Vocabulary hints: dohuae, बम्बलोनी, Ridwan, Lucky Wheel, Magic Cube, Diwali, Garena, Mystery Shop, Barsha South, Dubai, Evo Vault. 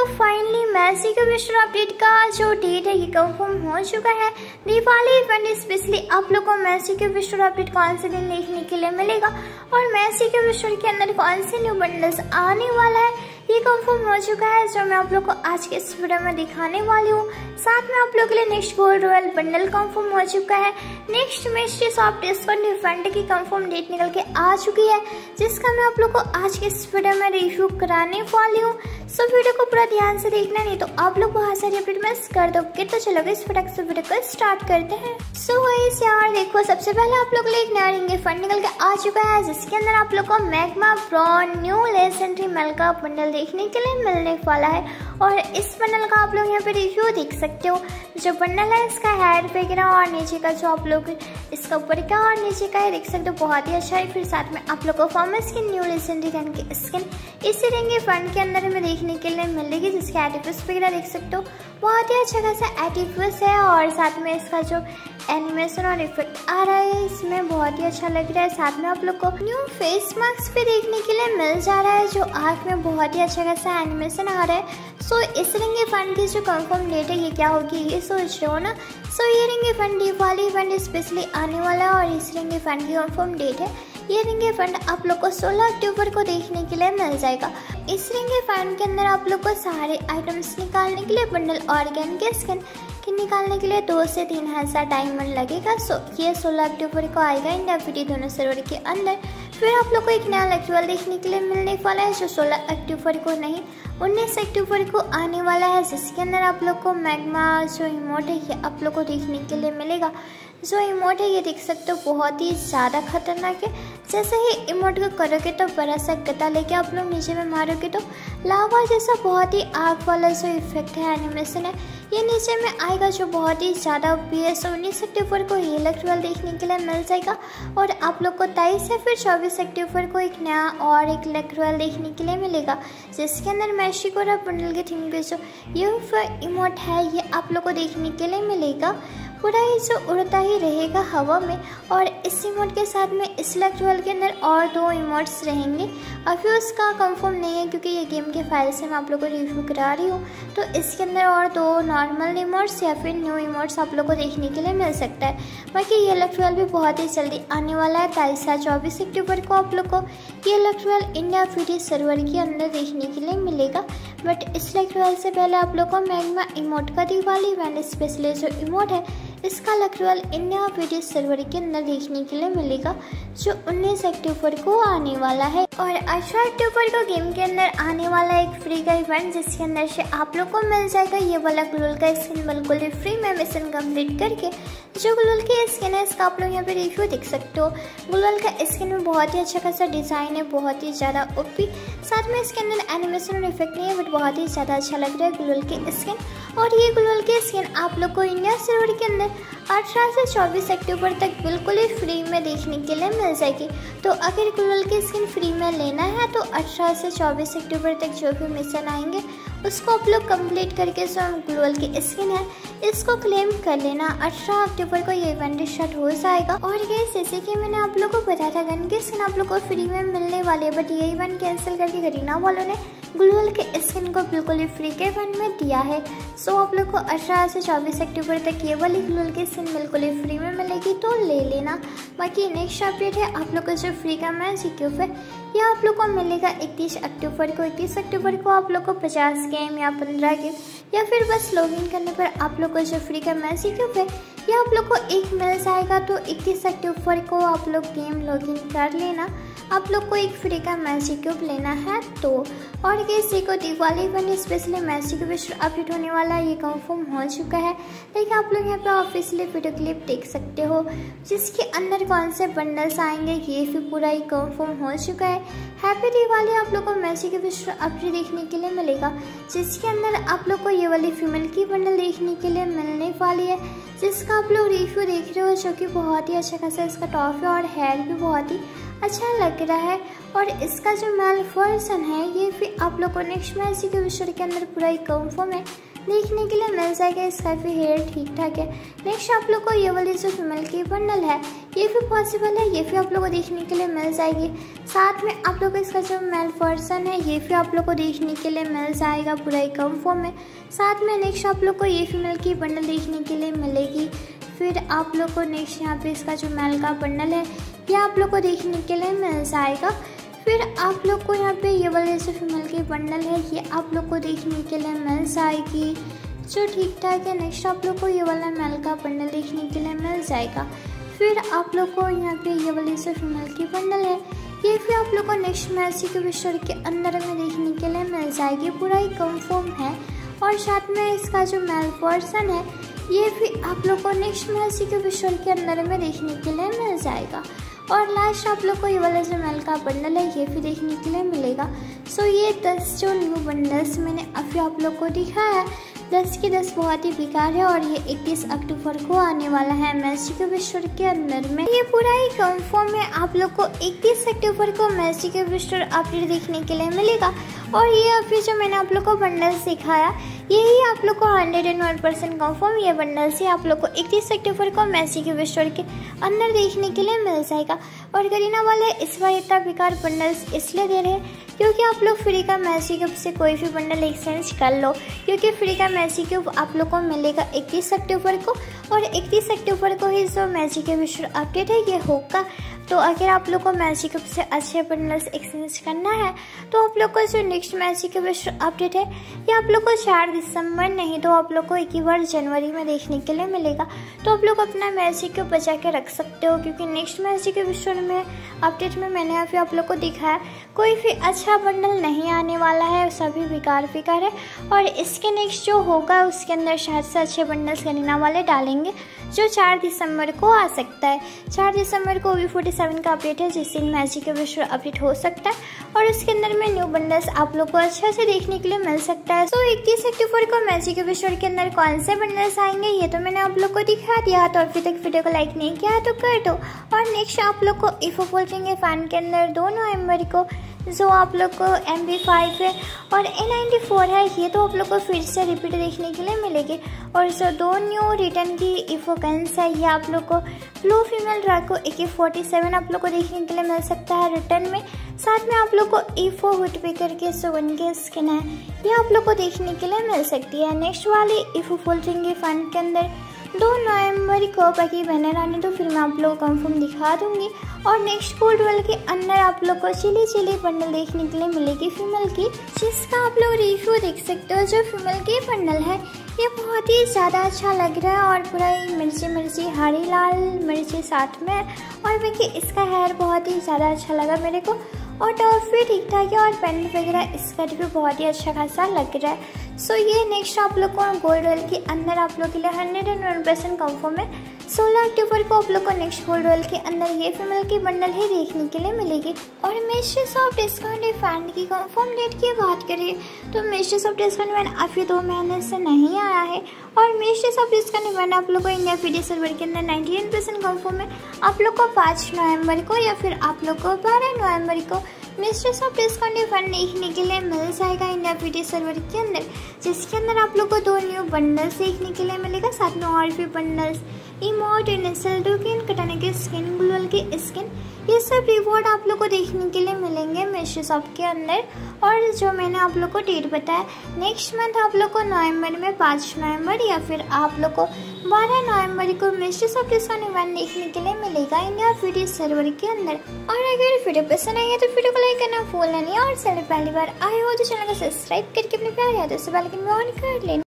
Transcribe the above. तो finally magic cube update का जो डेट है ये कंफर्म हो चुका है। दिवाली इवेंट स्पेशली आप लोगों को मैजिक क्यूब अपडेट कौन से दिन देखने के लिए मिलेगा और मैजिक क्यूब के अंदर कौन से न्यू बंडल्स आने वाला है ये कंफर्म हो चुका है, जो मैं आप लोग को आज के इस वीडियो में दिखाने वाली हूँ। साथ में आप लोग के लिए next gold royal bundle confirm हो चुका है। Next mystery soft discount event की कंफर्म डेट निकल के आ चुकी है, जिसका मैं आप लोग को आज के इस वीडियो में रिव्यू कराने वाली हूँ। सो वीडियो को पूरा ध्यान से देखना, नहीं तो आप लोग बहुत सारी अपडेट मिस कर दोगे। तो चलोगे इस फटाक से वीडियो को स्टार्ट करते हैं। सो गाइस यार देखो, सबसे पहले आप लोग एक नया रिंग फंड निकल के आ चुका है, जिसके अंदर आप लोग को मैग्मा ब्रॉन न्यू लेजेंडरी मेलका बंडल देखने के लिए मिलने वाला है। और इस बंडल का आप लोग यहाँ पे रिव्यू देख सकते हो। जो बंडल है इसका हेड वगैरह और नीचे का जो आप लोग इसका ऊपर का और नीचे का है देख सकते हो, बहुत ही अच्छा है। फिर साथ में आप लोग को फॉर्मस की न्यू लेजेंडरी गन की स्किन इसी रिंग फंड के अंदर हमें देखने के लिए मिलेगी, जिसका एटिफिस वगैरह देख सकते हो, बहुत ही अच्छा खासा एटिफिस है। और साथ में इसका जो एनिमेशन और इफेक्ट आ रहा है इसमें बहुत ही अच्छा लग रहा है। साथ में आप लोग को न्यू फेस मास्क भी देखने के लिए मिल जा रहा है, जो आँख में बहुत ही अच्छा खासा एनिमेशन आ रहा है। सो इस रिंग इवेंट की जो कंफर्म डेट है ये क्या होगी ये सोच रहे हो ना। सो ये ring event Diwali event specially आने वाला है और इस रिंग इवेंट की कंफर्म डेट है। ये रिंग इवेंट आप लोग को 16 अक्टूबर को देखने के लिए मिल जाएगा। इस रिंग इवेंट के अंदर आप लोग को सारे आइटम्स निकालने के लिए बंडल और गन के स्किन निकालने के लिए 2 से 3 हज़ार डायमंड लगेगा। सो ये 16 अक्टूबर को आएगा इंडिया पीटी दोनों सर्वर के अंदर। फिर आप लोग को एक नया लकी वाला देखने के लिए मिलने वाला है, जो 16 अक्टूबर को नहीं 19 अक्टूबर को आने वाला है, जिसके अंदर आप लोग को मैग्मा जो इमोट है ये आप लोग को देखने के लिए मिलेगा। जो इमोट है ये देख सकते हो, बहुत ही ज़्यादा खतरनाक है। जैसे ही इमोट को करोगे तो बड़ा सा गदा लेके आप लोग नीचे में मारोगे तो लावा जैसा बहुत ही आग वाला जो इफेक्ट है एनिमेशन है ये नीचे में आएगा, जो बहुत ही ज़्यादा ओपी है। 19 अक्टूबर को ये लक ट्वेल्व देखने के लिए मिल जाएगा। और आप लोग को 23 या फिर 24 अक्टूबर को एक नया और एक लक ट्वेल्व देखने के लिए मिलेगा, जिसके अंदर मैजिक और बंडल के थीम के जो ये इमोट है ये आप लोग को देखने के लिए मिलेगा। पूरा ही जो उड़ता ही रहेगा हवा में। और इस इमोट के साथ में इस लक ट्वेल्व के अंदर और 2 इमोट्स रहेंगे, अभी उसका कंफर्म नहीं है क्योंकि ये गेम के फाइल से मैं आप लोगों को रिव्यू करा रही हूँ। तो इसके अंदर और 2 नॉर्मल इमोट्स या फिर न्यू इमोट्स आप लोगों को देखने के लिए मिल सकता है। बाकी ये लक ट्वेल्व भी बहुत ही जल्दी आने वाला है। 23 या 24 अक्टूबर को आप लोग को ये लक ट्वेल्व इंडिया पीटी सर्वर के अंदर देखने के लिए मिलेगा। बट इस लक ट्वेल्व से पहले आप लोग को मैग्मा इमोट का दिवाली इवेंट स्पेशली जो इमोट है इसका लकरवाल इंडिया वीडियो सर्वर के अंदर देखने के लिए मिलेगा, जो 19 अक्टूबर को आने वाला है। और 18 अक्टूबर को गेम के अंदर आने वाला एक फ्री का इवेंट, जिसके अंदर से आप लोग को मिल जाएगा ये वाला ग्लूल का स्किन बिल्कुल ही फ्री में मिशन कंप्लीट करके। जो ग्लूल की स्किन है इसका आप लोग यहाँ पे रिव्यू देख सकते हो। ग्लूल का स्किन में बहुत ही अच्छा खासा डिज़ाइन है, बहुत ही ज़्यादा ओपी। साथ में इसके अंदर एनिमेशन और इफेक्ट नहीं है बट बहुत ही ज़्यादा अच्छा लग रहा है ग्लूल की स्किन। और ये ग्लूल की स्किन आप लोग को इंडिया सर्वर के अंदर 18 से 24 अक्टूबर तक बिल्कुल ही फ्री में देखने के लिए मिल जाएगी। तो अगर ग्लूल की स्किन फ्री में लेना है तो 18 से 24 अक्टूबर तक जो भी मिशन आएंगे उसको आप लोग कंप्लीट करके जो ग्लूल की स्किन है इसको क्लेम कर लेना। 18 अक्टूबर को ये इवेंट स्टार्ट हो जाएगा। और ये जैसे कि मैंने आप लोग को बताया था गन की स्किन आप लोग को फ्री में मिलने वाली है, बट ये इवेंट कैंसिल करके गरीना वालों ने ग्लूल के स्किन को बिल्कुल ही फ्री के इवेंट में दिया है। सो आप लोग को 18 से 24 अक्टूबर तक ये वाली ग्लूल की स्किन बिल्कुल ही फ्री में मिलेगी, तो ले लेना। बाकी नेक्स्ट अपडेट है आप लोग को जो फ्री का मैजिक क्यूब है यह आप लोग को मिलेगा 31 अक्टूबर को। 31 अक्टूबर को आप लोग को 50 गेम या 15 गेम या फिर बस लॉगिन करने पर आप लोग को जो फ्री का मैजिक क्यूब है यह आप लोग को एक मिल जाएगा। तो 31 अक्टूबर को आप लोग गेम लॉगिन कर लेना, आप लोग को एक फ्री का मैजिक क्यूब लेना है तो। और किसी को Diwali event specially magic cube update होने वाला है ये कंफर्म हो चुका है। देखिए आप लोग यहाँ पे ऑफिशियली वीडियो क्लिप देख सकते हो, जिसके अंदर कौन से बंडल्स आएंगे ये भी पूरा ही कंफर्म हो चुका है। हैप्पी दिवाली आप लोग को मैजिक क्यूब अपडेट देखने के लिए मिलेगा, जिसके अंदर आप लोग को ये वाली फीमेल की बंडल देखने के लिए मिलने वाली है, जिसका आप लोग रिव्यू देख रहे हो, जो कि बहुत ही अच्छा खासा इसका टॉप है और हेयर भी बहुत ही अच्छा लग रहा है। और इसका जो मालफॉर्मेशन है ये भी आप लोग को नेक्स्ट मैजिक क्यूब के अंदर पूरा ही कंफर्म है देखने के लिए मिल जाएगा। इसका भी हेयर ठीक ठाक है। नेक्स्ट आप लोग को ये वाली जो फीमेल की बंडल है ये भी पॉसिबल है, ये भी आप लोग को देखने के लिए मिल जाएगी। साथ में आप लोग को इसका जो मेल पर्सन है ये भी आप लोग को देखने के लिए मिल जाएगा पूरा ही कंफर्म में। साथ में नेक्स्ट आप लोग को ये फीमेल की बंडल देखने के लिए मिलेगी। फिर आप लोग को नेक्स्ट यहाँ पे इसका जो मेल का बंडल है ये आप लोग को देखने के लिए मिल जाएगा। फिर आप लोग को यहाँ पे ये वाले जो फीमेल की बंडल है ये आप लोग को देखने के लिए मिल जाएगी जो ठीक ठाक है। नेक्स्ट आप लोग को ये वाला मेल का बंडल देखने के लिए मिल जाएगा। फिर आप लोग को यहाँ पे ये वाले जो फीमेल की बंडल है ये भी आप लोग को नेक्स्ट मैजिक क्यूब के अंदर में देखने के लिए मिल जाएगी, पूरा ही कंफर्म है। और साथ में इसका जो मेल पर्सन है ये भी आप लोग को नेक्स्ट मैजिक क्यूब के अंदर में देखने के लिए मिल जाएगा। और लास्ट आप लोग को ये वाला जो मेल का बंडल है ये भी देखने के लिए मिलेगा। सो ये 10 जो न्यू बंडल्स मैंने अभी आप लोग को दिखाया है 10 के 10 बहुत ही बेकार है। और ये 21 अक्टूबर को आने वाला है मैजिक क्यूब स्टोर के अंदर में, ये पूरा ही कंफर्म है। आप लोग को 21 अक्टूबर को मैजिक क्यूब स्टोर अपडेट देखने के लिए मिलेगा। और ये अभी जो मैंने आप लोग को बंडल्स दिखाया यही आप लोग को 101% कंफर्म ये बंडल से आप लोग को 31 अक्टूबर को मैजिक क्यूब स्टोर के अंदर देखने के लिए मिल जाएगा। और करीना वाले इस बार इतना बेकार बंडल्स इसलिए दे रहे हैं क्योंकि आप लोग फ्री का मैजिक क्यूब से कोई भी बंडल एक्सचेंज कर लो, क्योंकि फ्री का मैजिक क्यूब आप लोग को मिलेगा 31 अक्टूबर को। और 31 अक्टूबर को ही जो मैजिक क्यूब स्टोर अपडेट है ये होगा। तो अगर आप लोग को मैजिक क्यूब से अच्छे बंडल्स एक्सचेंज करना है तो आप लोग को जो नेक्स्ट मैजिक क्यूब अपडेट है ये आप लोग को 4 दिसंबर नहीं तो आप लोग को एक ही बार जनवरी में देखने के लिए मिलेगा। तो आप लोग अपना मैजिक क्यूब बचा के रख सकते हो क्योंकि नेक्स्ट मैजिक क्यूब में अपडेट में मैंने अभी आप लोग को दिखाया कोई भी अच्छा बंडल नहीं आने वाला है, सभी बेकार बेकार है। और इसके नेक्स्ट जो होगा उसके अंदर शायद से अच्छे बंडल्स करीना वाले डालेंगे जो 4 दिसंबर को आ सकता है। 4 दिसंबर को भी 47 का अपडेट है जिस दिन मैजिक क्यूब स्टोर अपडेट हो सकता है और उसके अंदर में न्यू बंडल्स आप लोग को अच्छे से देखने के लिए मिल सकता है। सो 31 अक्टूबर को मैजिक क्यूब स्टोर के अंदर कौन से बंडल्स आएंगे ये तो मैंने आप लोग को दिखा दिया। तो अभी तक वीडियो को लाइक नहीं किया तो कर दो। और नेक्स्ट आप लोग को इफो वोल्टिंग फैन के अंदर 2 नवंबर को जो आप लोग को MB5 है और A94 है ये तो आप लोग को फिर से रिपीट देखने के लिए मिलेगी। और जो 2 न्यू रिटर्न की इफो गन्स है ये आप लोग को ब्लू फीमेल राको AK47 आप लोग को देखने के लिए मिल सकता है रिटर्न में। साथ में आप लोग को इफो हुड पिकर के सुगन के स्किन है ये आप लोग को देखने के लिए मिल सकती है। नेक्स्ट वाली इफो फोल्टिंग फन के अंदर 2 नवंबर को बाकी बहने रहने तो फिर मैं आप लोग को कंफर्म दिखा दूंगी। और नेक्स्ट कोल्डवेल के अंदर आप लोग को चिली बंडल देखने के लिए मिलेगी फीमेल की, जिसका आप लोग रिव्यू देख सकते हो। जो फीमेल की बंडल है ये बहुत ही ज़्यादा अच्छा लग रहा है और पूरा ही मिर्ची हरी लाल मिर्ची साथ में। और बाकी इसका हेयर बहुत ही ज़्यादा अच्छा लगा मेरे को और टॉप भी ठीक ठाक है और पैंट वगैरह स्कर्ट भी बहुत ही अच्छा खासा लग रहा है। सो ये नेक्स्ट आप लोग को गोल्ड वेल के अंदर आप लोग के लिए 101% कंफर्म है। 16 अक्टूबर को आप लोग को नेक्स्ट गोल्ड वेल के अंदर ये फीमेल की बंडल ही देखने के लिए मिलेगी। और मेशेस ऑफ डिस्काउंट फंड की कंफर्म डेट की बात करें तो मेशेस ऑफ डिस्काउंट फंड अभी 2 महीने से नहीं आया है। और मेशेस ऑफ डिस्काउंट फंड आप लोग को इंडिया पीडी सर्वर के अंदर 99% कंफर्म है। आप लोग को 5 नवंबर को या फिर आप लोग को 12 नवंबर को मिस्ट्रेस ऑफ डिस्काउंट फंड देखने के लिए मिल जाएगा इंडिया पीडी सर्वर के अंदर, जिसके अंदर आप लोग को 2 न्यू बंडल्स देखने के लिए मिलेगा। साथ में और भी बंडल्स इमोट इनसेल टोकन कटाने के स्किन ग्लूअल के स्किन ये सब रिवॉर्ड आप लोग को देखने के लिए मिलेंगे मिस्ट्रेस शॉप के अंदर। और जो मैंने आप लोग को डेट बताया नेक्स्ट मंथ आप लोग को नवंबर में 5 नवंबर या फिर आप लोग को 12 नवंबर को मिस्ट्रेस ऑफ डिस्काउंट इवेंट देखने के लिए मिलेगा इंडिया पीडी सर्वर के अंदर। और अगर वीडियो पसंद आई है तो वीडियो को लाइक करना भूलना नहीं। और चैनल पहली बार आए हो तो चैनल को सब्सक्राइब करके अपने प्यारे दोस्तों से बेल आइकन ऑन कर लेना।